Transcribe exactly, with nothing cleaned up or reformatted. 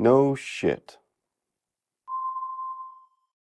No shit.